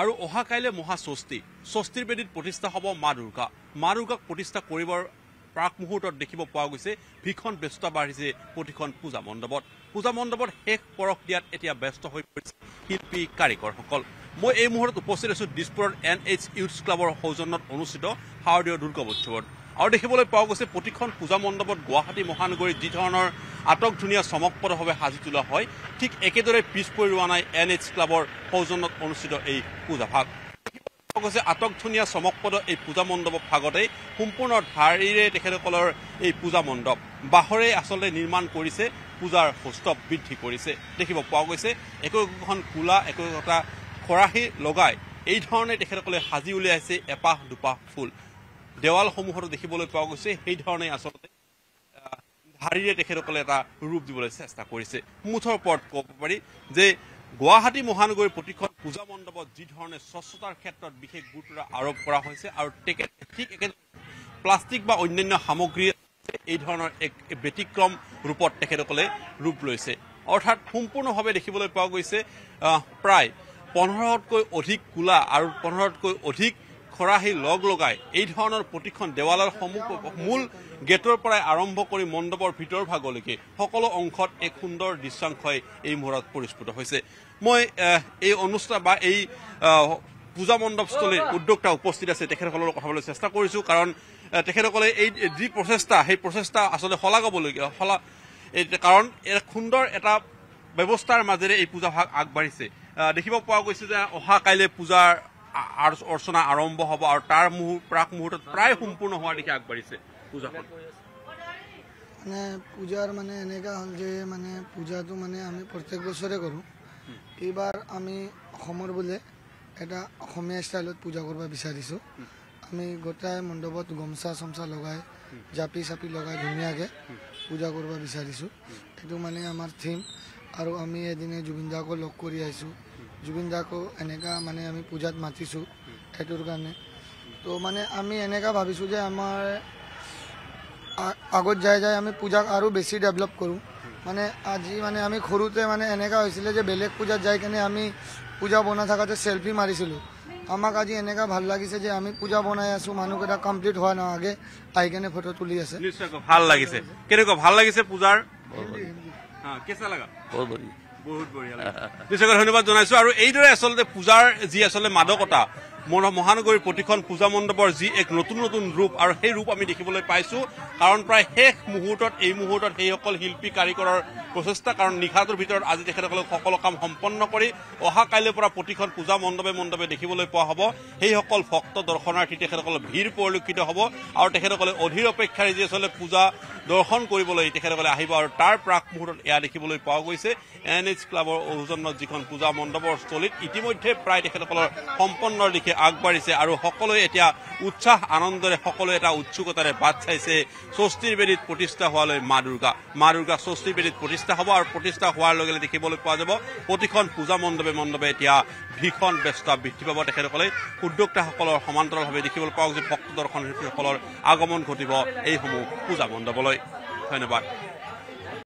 আৰু অহা কাইলে মহা ষষ্ঠী ষষ্ঠীৰ বেদিত প্ৰতিষ্ঠা হ'ব মা দুৰ্গাক প্ৰতিষ্ঠা কৰিবৰ প্ৰাক মুহূৰ্তত দেখিব পোৱা গৈছে ভীষণ ব্যস্ততা বাঢ়িছে প্ৰতিখন পূজা মণ্ডপত এক পৰক দিয়াত এতিয়া ব্যস্ত হৈ পৰিছে শিল্পী কাৰিকৰসকল মই এই মুহূৰ্তত উপস্থিত আছো দিছপুৰৰ NH ইউথ ক্লাবৰ সৌজন্যত অনুষ্ঠিত হাওৰীয় দুৰ্গা উৎসৱত আৰু দেখিবলৈ পোৱা গৈছে প্ৰতিখন পূজা মণ্ডপত গুৱাহাটী মহানগৰীৰ যি ধৰণৰ আটক ধুনীয়া চমকপ্ৰদভাৱে সাজি তোলা হয় ঠিক একেদৰে পিছ পৰি ৰোৱা নাই NH ক্লাবৰ সৌজন্যত অনুষ্ঠিত এই পূজা ভাগ গছে আটক ধুনীয়া চমকপ্ৰদ এই পূজা মণ্ডপ ভাগতে সম্পূৰ্ণ ধাৰিৰে তেখেতসকলৰ এই পূজা মণ্ডপ বাহৰে আসলে নিৰ্মাণ কৰিছে পূজাৰ হোষ্টৱ বৃদ্ধি কৰিছে দেখিব পোৱা গৈছে একোখন ফুলা একোটা খৰাহি লগাই এই ধৰণে তেখেতসকলে সাজি উলিয়াইছে এপাহ দুপাহ ফুল দেৱাল সমূহৰ দেখিবলৈ পোৱা গৈছে এই ধৰণে আসলে ধাৰিৰে তেখেতসকলে এটা ৰূপ দিবলৈ চেষ্টা কৰিছে মুঠৰ পৰত ক'ব পাৰি যে গুৱাহাটী মহানগৰীৰ প্ৰতিখন পূজা মণ্ডপত যি ধৰণে স্বচ্ছতাৰ ক্ষেত্ৰত বিশেষ গুৰুত্ব আৰোপ কৰা হৈছে আৰু ঠিক একে প্লাষ্টিক বা অন্যান্য সামগ্ৰী এই ধৰণৰ এক ব্যতিক্ৰম ৰূপত তেখেতসকলে ৰূপ লৈছে অৰ্থাৎ সম্পূৰ্ণভাৱে দেখিবলৈ পোৱা গৈছে প্ৰায় 15তকৈ অধিক কুলা আৰু 15তকৈ অধিক খৰাহি লগ লগাই এই ধৰণৰ প্ৰতিখন দেৱালৰ সমগ্ৰ মূল গেটৰ পৰা আৰম্ভ কৰি মণ্ডপৰ ভিতৰ ভাগলৈকে সকলো অংশত এক সুন্দৰ দৃশ্যাংশই এই মুহূৰ্তত পৰিস্ফুট হৈছে মই এই অনুষ্ঠান বা এই পূজা মণ্ডপস্থলীৰ উদ্যোক্তা উপস্থিত আছে তেখেতসকলৰ কথা ক'বলৈ চেষ্টা কৰিছো কাৰণ তেখেতসকলে এই যি প্ৰচেষ্টা সেই প্ৰচেষ্টা আচলতে শলাগবলগীয়া কাৰণ এক সুন্দৰ এটা ব্যৱস্থাৰ মাজেৰে এই পূজা ভাগ আগবাঢ়িছে দেখিব পোৱা গৈছে যে অহা কাইলৈ পূজাৰ অৰ্চনা আৰম্ভ হ'ব আৰু তাৰ প্ৰাক মুহূৰ্তত প্ৰায় সম্পূৰ্ণ হোৱাৰ দিশে আগবাঢ়িছে পূজাখন মানে পূজাৰ মানে এনেকা হ'ল যে মানে পূজাটো মানে আমি প্ৰত্যেক বছৰে কৰোঁ এইবাৰ আমি অসমৰ বোলে এটা অসমীয়া ষ্টাইলত পূজা কৰিব বিচাৰিছো আমি গোটাই মণ্ডপত গমছা চমছা লগাই জাপি চাপি লগাই ধুনীয়াকৈ পূজা কৰিব বিচাৰিছো এইটো মানে আমাৰ থিম আৰু আমি এদিনে জুবিন দাকো লগ কৰি আহিছো জুবিন দাকো এনেকা মানে আমি পূজাত মাতিছো এইটোৰ কাৰণে তো মানে আমি এনেকা ভাবিছো যে আমাৰ আগত যাই যাই আমি পূজাক আৰু বেছি ডেভেলপ কৰোঁ মানে আজি মানে আমি খৰুতে মানে এনেকা হৈছিল যে বেলেগ পূজাত যাই কেনে আমি পূজা বনা থাকাতে সেলফি মাৰিছিলোঁ আমাক আজি এনেকা ভাল লাগিছে যে আমি পূজা বনাই আছো মানুহকেইটা কমপ্লিট হোৱা নাই আগে আহি কেনে ফটো তুলি আছে নিশ্চয়কৈ ভাল লাগিছে কেনেকুৱা ভাল লাগিছে পূজাৰ কেচা লাগা বহুত বঢ়িয়া নিশ্চয়কৈ ধন্যবাদ জনাইছো আৰু এইদৰে আচলতে পূজাৰ যি আচলতে মাদকতা মহানগৰীৰ প্ৰতিখন পূজা মণ্ডপৰ যি এক নতুন নতুন ৰূপ আৰু সেই ৰূপ আমি দেখিবলৈ পাইছো কাৰণ প্ৰায় শেষ মুহূৰ্তত এই মুহূৰ্তত সেইসকল শিল্পী কাৰিকৰৰ প্ৰচেষ্টা কাৰণ নিশাটোৰ ভিতৰত আজি তেখেতসকলক সকলো কাম সম্পন্ন কৰি অহা কাইলৈ পৰা প্ৰতিখন পূজা মণ্ডপে মণ্ডপে দেখিবলৈ পোৱা হ'ব সেইসকল ভক্ত দৰ্শনাৰ্থী তেখেতসকলৰ ভিৰ পৰিলক্ষিত হ'ব আৰু তেখেতসকলে অধীৰ অপেক্ষাৰে যি আচলতে পূজা দৰ্শন কৰিবলৈ তেখেতসকলে আহিব আৰু তাৰ প্ৰাক মুহূৰ্তত এয়া দেখিবলৈ পোৱা গৈছে NH ক্লাবৰ সৌজন্যত যিখন পূজা মণ্ডপৰ স্থলীত ইতিমধ্যে প্ৰায় তেখেতসকলৰ সম্পন্নৰ দিশে আগবাঢ়িছে আৰু সকলোৱে এতিয়া উৎসাহ আনন্দৰে সকলোৱে এটা উৎসুকতাৰে বাট চাইছে ষষ্ঠীৰ বেদিত প্ৰতিষ্ঠা হোৱালৈ মা দুৰ্গা ষষ্ঠীৰ বেদিত প্ৰতিষ্ঠা হ'ব আৰু প্ৰতিষ্ঠা হোৱাৰ লগে লগে দেখিবলৈ পোৱা যাব প্ৰতিখন পূজা মণ্ডপে মণ্ডপে এতিয়া ভীষণ ব্যস্ত বৃদ্ধি পাব তেখেতসকলে উদ্যোক্তাসকলৰ সমান্তৰালভাৱে দেখিবলৈ পোৱা গৈছে ভক্ত দৰ্শনাৰ্থীসকলৰ আগমন ঘটিব এইসমূহ পূজা মণ্ডপলৈ ধন্যবাদ।